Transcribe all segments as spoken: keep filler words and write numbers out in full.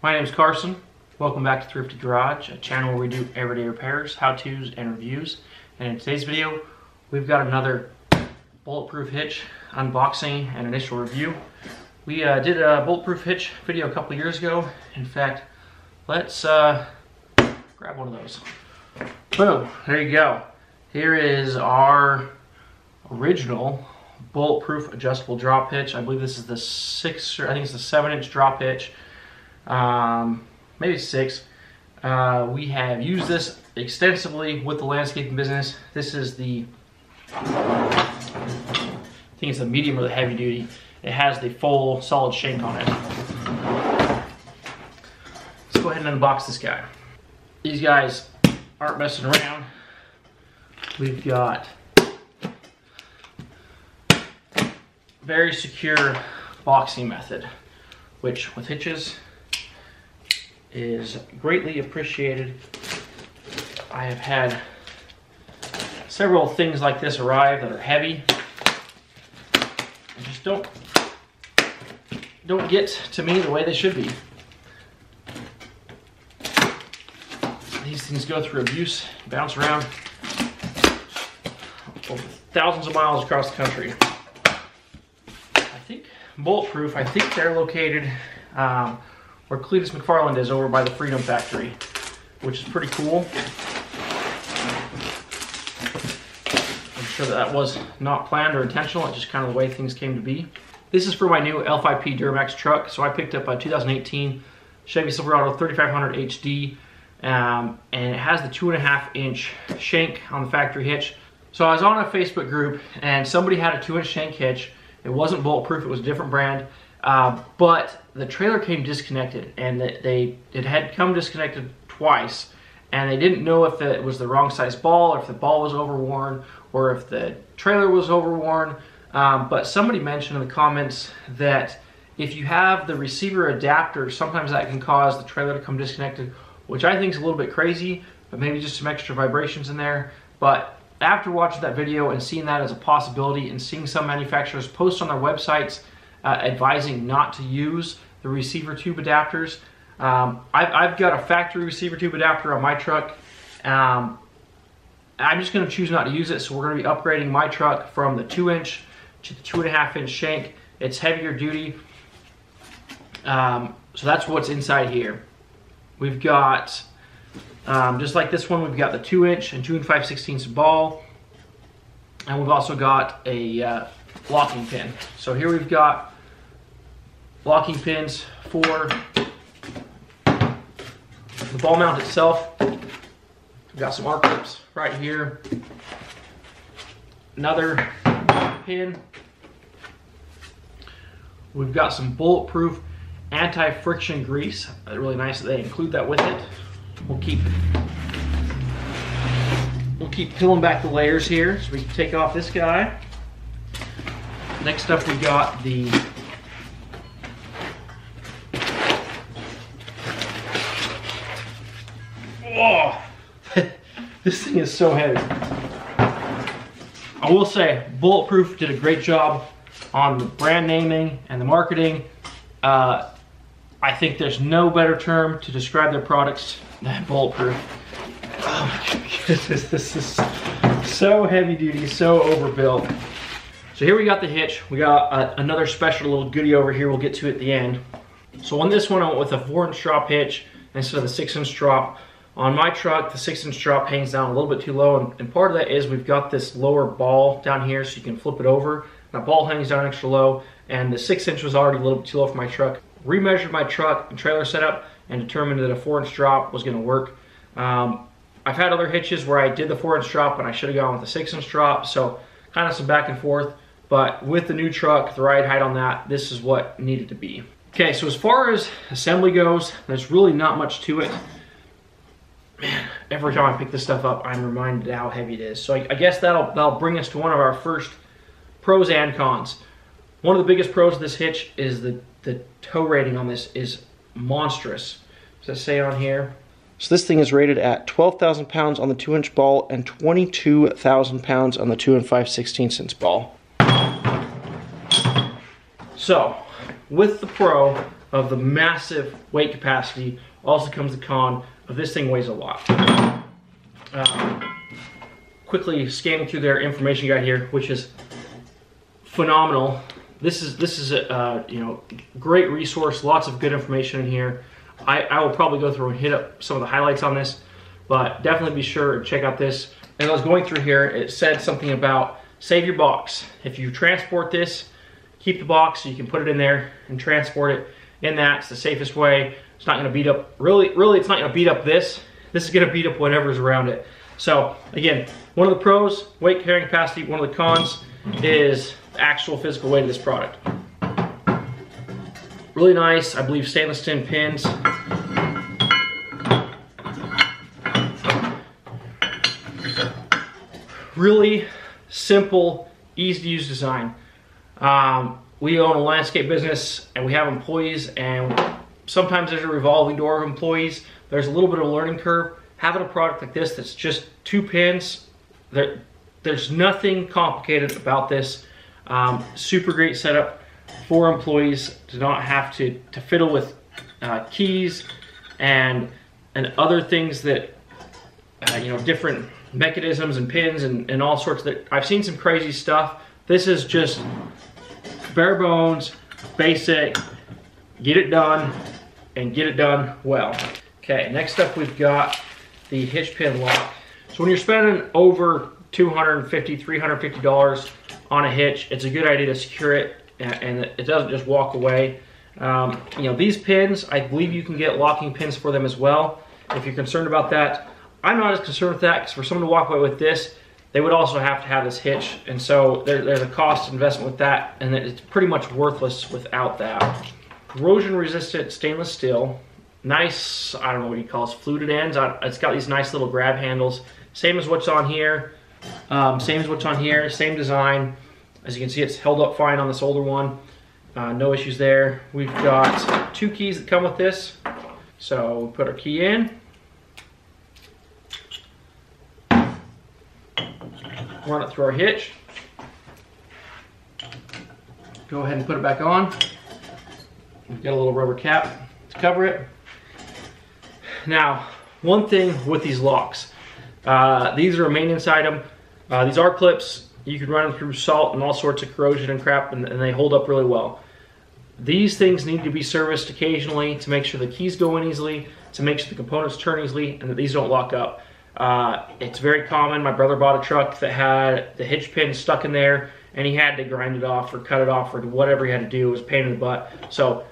My name is Carson. Welcome back to Thrifty Garage, a channel where we do everyday repairs, how-tos, and reviews. And in today's video, we've got another Bulletproof Hitch unboxing and initial review. We uh, did a Bulletproof Hitch video a couple years ago. In fact, let's uh, grab one of those. Boom, there you go. Here is our original Bulletproof adjustable drop hitch. I believe this is the six, or I think it's the seven inch drop hitch. Um, maybe six. Uh, we have used this extensively with the landscaping business. This is the, I think it's the medium or the heavy duty. It has the full solid shank on it. Let's go ahead and unbox this guy. These guys aren't messing around. We've got very secure boxing method, which with hitches is greatly appreciated. I have had several things like this arrive that are heavy. I just don't don't get to me the way they should be. These things go through abuse, bounce around thousands of miles across the country. I think Bulletproof, I think they're located um, where Cletus McFarland is, over by the Freedom Factory, which is pretty cool. I'm sure that, that was not planned or intentional, it's just kind of the way things came to be. This is for my new L five P Duramax truck, so I picked up a two thousand eighteen Chevy Silverado thirty-five hundred H D, um, and it has the two and a half inch shank on the factory hitch. So I was on a Facebook group, and somebody had a two inch shank hitch. It wasn't Bulletproof, it was a different brand. Uh, but the trailer came disconnected, and they, they it had come disconnected twice, and they didn't know if the, it was the wrong size ball, or if the ball was overworn, or if the trailer was overworn. Um, but somebody mentioned in the comments that if you have the receiver adapter, sometimes that can cause the trailer to come disconnected, which I think is a little bit crazy, but maybe just some extra vibrations in there. But after watching that video and seeing that as a possibility, and seeing some manufacturers post on their websites Uh, advising not to use the receiver tube adapters. Um, I've, I've got a factory receiver tube adapter on my truck. Um, I'm just gonna choose not to use it, so we're gonna be upgrading my truck from the two inch to the two and a half inch shank. It's heavier duty. Um, so that's what's inside here. We've got, um, just like this one, we've got the two inch and two and five sixteenths ball. And we've also got a uh, locking pin. So here we've got locking pins for the ball mount itself. We've got some arc clips right here. Another pin. We've got some Bulletproof anti-friction grease. Really nice that they include that with it. We'll keep we'll keep peeling back the layers here so we can take off this guy. Next up, we got the oh, this thing is so heavy. I will say, Bulletproof did a great job on the brand naming and the marketing. Uh, I think there's no better term to describe their products than Bulletproof. Oh my goodness, this is so heavy duty, so overbuilt. So here we got the hitch. We got uh, another special little goodie over here we'll get to at the end. So on this one, I went with a four inch drop hitch instead of the six inch drop. On my truck, the six inch drop hangs down a little bit too low, and, and part of that is we've got this lower ball down here so you can flip it over. That ball hangs down extra low, and the six inch was already a little bit too low for my truck. Remeasured my truck and trailer setup and determined that a four inch drop was gonna work. Um, I've had other hitches where I did the four inch drop and I should have gone with the six inch drop, so kind of some back and forth. But with the new truck, the ride height on that, this is what needed to be. Okay, so as far as assembly goes, there's really not much to it. Man, every time I pick this stuff up, I'm reminded how heavy it is. So I, I guess that'll, that'll bring us to one of our first pros and cons. One of the biggest pros of this hitch is the, the tow rating on this is monstrous. Does it say on here? So this thing is rated at twelve thousand pounds on the two inch ball and twenty-two thousand pounds on the two and five sixteenths inch ball. So, with the pro, of the massive weight capacity also comes the con of this thing weighs a lot. Uh, quickly scanning through their information guide here, which is phenomenal. This is this is a uh, you know, great resource. Lots of good information in here. I, I will probably go through and hit up some of the highlights on this, but definitely be sure to check out this. And I was going through here, it said something about save your box. If you transport this, keep the box so you can put it in there and transport it in that. It's the safest way. It's not gonna beat up, really, really it's not gonna beat up this. This is gonna beat up whatever's around it. So again, one of the pros, weight carrying capacity. One of the cons is the actual physical weight of this product. Really nice, I believe stainless tin pins. Really simple, easy to use design. Um, we own a landscape business and we have employees, and sometimes there's a revolving door of employees. There's a little bit of a learning curve. Having a product like this that's just two pins, there, there's nothing complicated about this. Um, super great setup for employees to not have to, to fiddle with uh, keys and and other things that, uh, you know, different mechanisms and pins and, and all sorts that. I've seen some crazy stuff. This is just bare bones, basic, get it done, and get it done well. Okay, next up we've got the hitch pin lock. So when you're spending over two hundred fifty, three hundred fifty dollars on a hitch, it's a good idea to secure it and it doesn't just walk away. Um, you know, these pins, I believe you can get locking pins for them as well if you're concerned about that. I'm not as concerned with that, because for someone to walk away with this, they would also have to have this hitch, and so there, there's a cost investment with that, and it's pretty much worthless without that. Corrosion resistant stainless steel, nice, I don't know what he calls fluted ends. It's got these nice little grab handles, same as what's on here, um, same as what's on here, same design. As you can see, it's held up fine on this older one. Uh, no issues there. We've got two keys that come with this. So we put our key in. Run it through our hitch. Go ahead and put it back on. We've got a little rubber cap to cover it. Now, one thing with these locks. Uh, these are a maintenance item. Uh, these are clips. You can run them through salt and all sorts of corrosion and crap, and, and they hold up really well. These things need to be serviced occasionally to make sure the keys go in easily, to make sure the components turn easily, and that these don't lock up. Uh, it's very common. My brother bought a truck that had the hitch pin stuck in there, and he had to grind it off or cut it off or whatever he had to do. It was a pain in the butt. So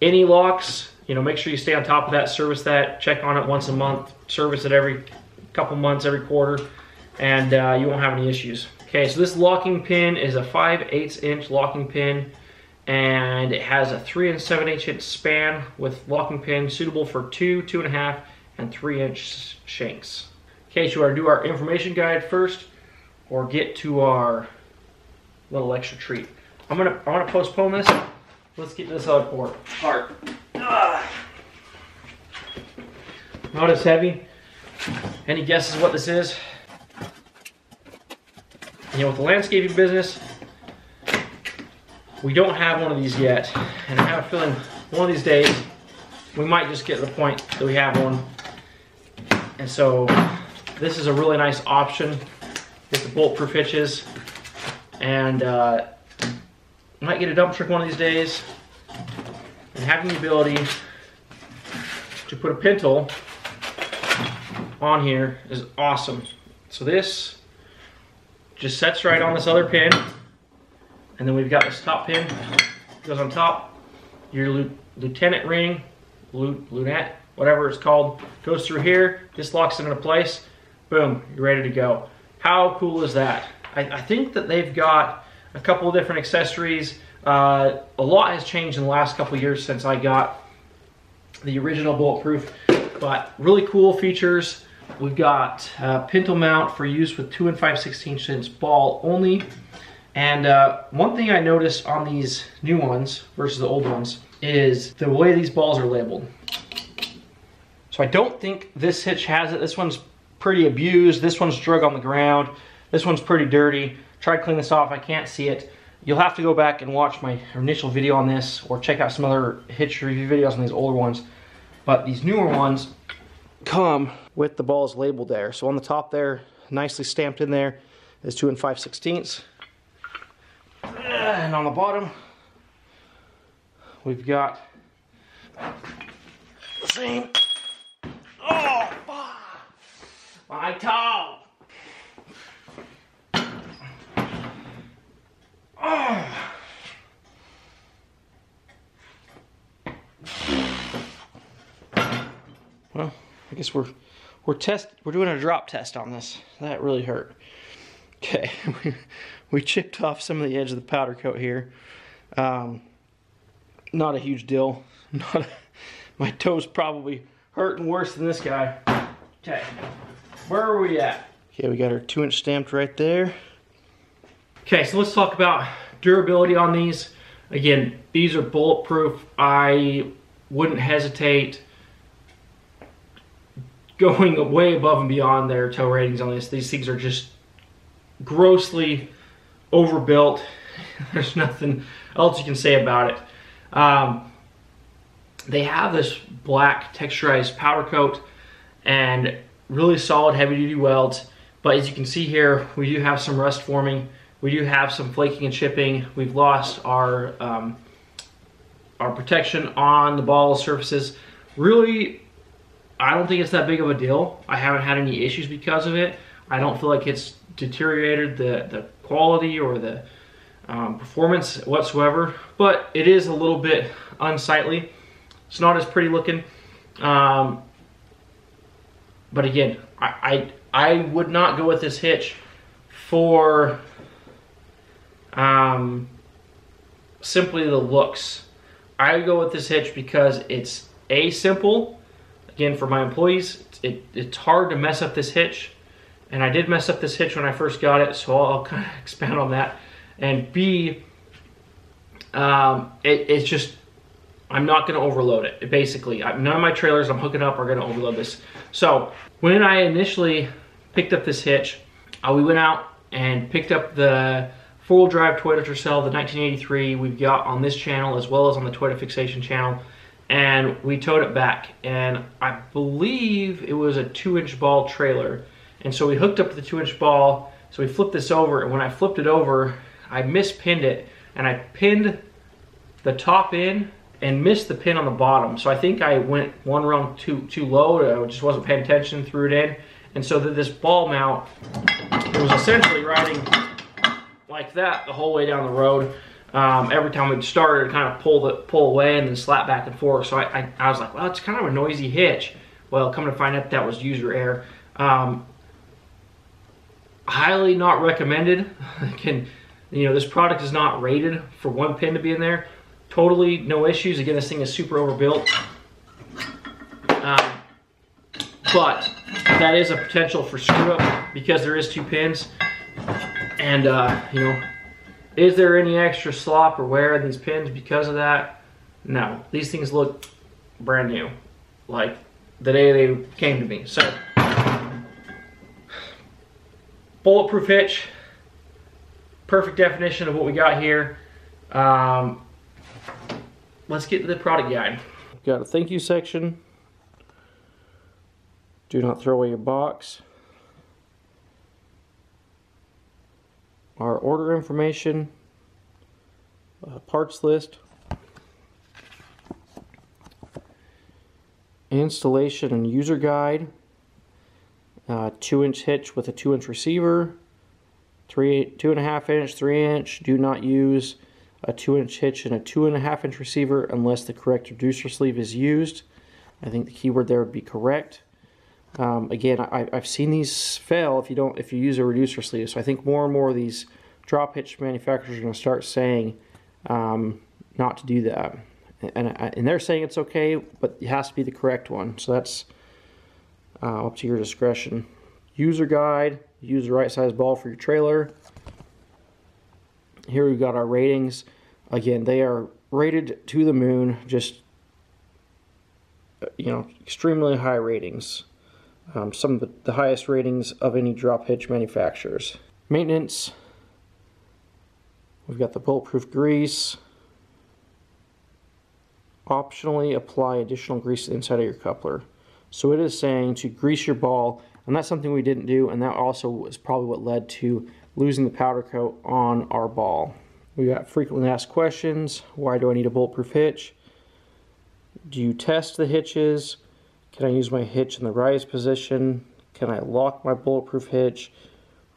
any locks, you know, make sure you stay on top of that, service that, check on it once a month, service it every couple months, every quarter, and uh, you won't have any issues. Okay, so this locking pin is a five eighths inch locking pin, and it has a three and seven eighths inch span with locking pin suitable for two, two and a half, and three inch shanks. Okay, so you want to do our information guide first, or get to our little extra treat. I'm gonna, I want to postpone this. Let's get this other port part. Not as heavy. Any guesses what this is? You know, with the landscaping business, we don't have one of these yet, and I have a feeling one of these days we might just get to the point that we have one. And so this is a really nice option with the bulletproof hitches, and uh, might get a dump truck one of these days, and having the ability to put a pintle on here is awesome. So this just sets right on this other pin, and then we've got this top pin, goes on top, your lieutenant ring, lunette, whatever it's called, goes through here, this locks it into place, boom, you're ready to go. How cool is that? I, I think that they've got a couple of different accessories. Uh, a lot has changed in the last couple of years since I got the original Bulletproof, but really cool features. We've got uh, pintle mount for use with two and five sixteenths inch ball only. And uh, one thing I noticed on these new ones versus the old ones is the way these balls are labeled. So I don't think this hitch has it. This one's pretty abused. This one's drug on the ground. This one's pretty dirty. Tried to clean this off, I can't see it. You'll have to go back and watch my initial video on this, or check out some other hitch review videos on these older ones. But these newer ones come with the balls labeled there. So on the top there, nicely stamped in there, is two and five sixteenths. And on the bottom, we've got the same. Oh, fuck! My toe! Oh. Well, I guess we're we're test we're doing a drop test on this. That really hurt. Okay, we we chipped off some of the edge of the powder coat here. Um, not a huge deal. Not a, my toe's probably hurting worse than this guy. Okay, where are we at? Okay, we got our two inch stamped right there. Okay, so let's talk about durability on these. Again, these are bulletproof. I wouldn't hesitate going way above and beyond their tow ratings on this. These things are just grossly overbuilt. There's nothing else you can say about it. Um, they have this black texturized powder coat and really solid heavy-duty welds. But as you can see here, we do have some rust forming. We do have some flaking and chipping. We've lost our um, our protection on the ball surfaces. Really, I don't think it's that big of a deal. I haven't had any issues because of it. I don't feel like it's deteriorated the, the quality or the um, performance whatsoever, but it is a little bit unsightly. It's not as pretty looking. Um, but again, I, I, I would not go with this hitch for Um, simply the looks. I would go with this hitch because it's A, simple. Again, for my employees, it, it's hard to mess up this hitch. And I did mess up this hitch when I first got it, so I'll, I'll kind of expand on that. And B, um, it, it's just, I'm not going to overload it. Basically, I, none of my trailers I'm hooking up are going to overload this. So when I initially picked up this hitch, uh, we went out and picked up the four-wheel drive Toyota Tercel, the nineteen eighty-three we've got on this channel as well as on the Toyota Fixation channel, and we towed it back, and I believe it was a two inch ball trailer, and so we hooked up the two inch ball, so we flipped this over, and when I flipped it over, I mispinned it, and I pinned the top in and missed the pin on the bottom, so I think I went one rung too, too low, I just wasn't paying attention, threw it in, and so that this ball mount, it was essentially riding like that the whole way down the road. Um, every time we'd start, it'd kind of pull the pull away and then slap back and forth. So I, I, I was like, well, it's kind of a noisy hitch. Well, come to find out that was user error. Um, highly not recommended. Can, you know, this product is not rated for one pin to be in there. Totally no issues. Again, this thing is super overbuilt. Um, but that is a potential for screw up because there is two pins. And, uh, you know, is there any extra slop or wear in these pins because of that? No. These things look brand new, like the day they came to me. So, bulletproof hitch, perfect definition of what we got here. Um, let's get to the product guide. Got a thank you section. Do not throw away your box. Our order information, uh, parts list, installation and user guide, uh, two inch hitch with a two inch receiver, three, two and a half inch, three inch. Do not use a two inch hitch and a two and a half inch receiver unless the correct reducer sleeve is used. I think the keyword there would be correct. Um, again, I, I've seen these fail if you don't if you use a reducer sleeve. So I think more and more of these drop hitch manufacturers are going to start saying um, not to do that, and and they're saying it's okay, but it has to be the correct one. So that's uh, up to your discretion. User guide: use the right size ball for your trailer. Here we've got our ratings. Again, they are rated to the moon. Just you know, extremely high ratings. Um, some of the, the highest ratings of any drop hitch manufacturers. Maintenance, We've got the bulletproof grease. Optionally apply additional grease to the inside of your coupler. So it is saying to grease your ball, and that's something we didn't do, and that also was probably what led to losing the powder coat on our ball. We got frequently asked questions. Why do I need a bulletproof hitch? Do you test the hitches? Can I use my hitch in the rise position? Can I lock my bulletproof hitch?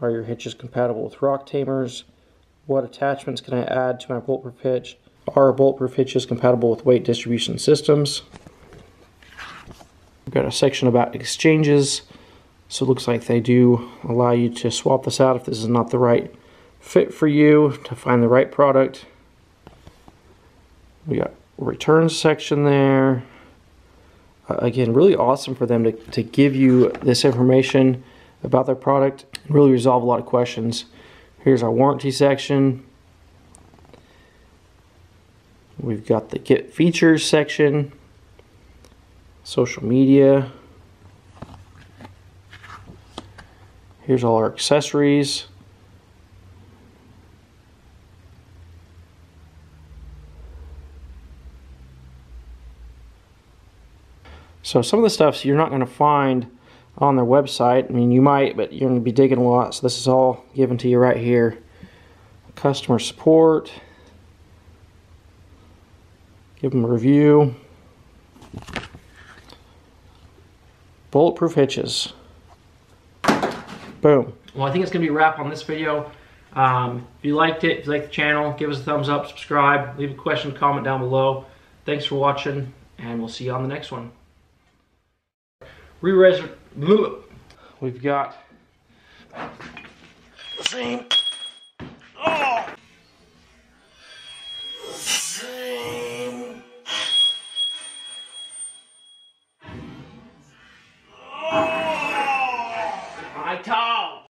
Are your hitches compatible with rock tamers? What attachments can I add to my bulletproof hitch? Are bulletproof hitches compatible with weight distribution systems? We've got a section about exchanges. So it looks like they do allow you to swap this out if this is not the right fit for you, to find the right product. We got a return section there. Uh, again, really awesome for them to, to give you this information about their product and really resolve a lot of questions. Here's our warranty section. We've got the Get Features section, social media. Here's all our accessories. So some of the stuff you're not going to find on their website. I mean, you might, but you're going to be digging a lot. So this is all given to you right here. Customer support. Give them a review. Bulletproof hitches. Boom. Well, I think it's going to be a wrap on this video. Um, if you liked it, if you like the channel, give us a thumbs up, subscribe, leave a question, comment down below. Thanks for watching, and we'll see you on the next one. Re-reser- We've got the same. Oh! Time.